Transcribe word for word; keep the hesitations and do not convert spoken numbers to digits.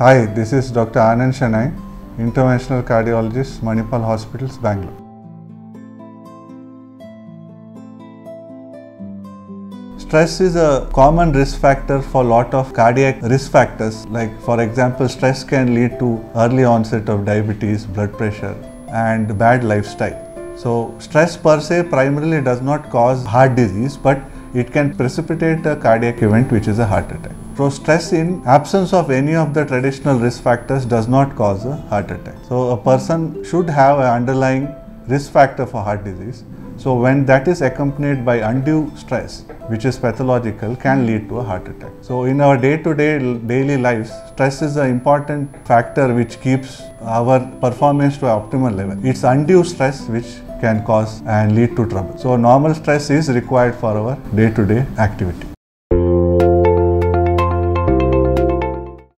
Hi, this is Doctor Anand Shenoy, Interventional Cardiologist, Manipal Hospitals, Bangalore. Stress is a common risk factor for a lot of cardiac risk factors. Like for example, stress can lead to early onset of diabetes, blood pressure and bad lifestyle. So stress per se primarily does not cause heart disease, but it can precipitate a cardiac event, which is a heart attack. So stress in absence of any of the traditional risk factors does not cause a heart attack. So a person should have an underlying risk factor for heart disease. So when that is accompanied by undue stress, which is pathological, can lead to a heart attack. So in our day-to-day daily lives, stress is an important factor which keeps our performance to an optimal level. It's undue stress which can cause and lead to trouble. So normal stress is required for our day-to-day activity.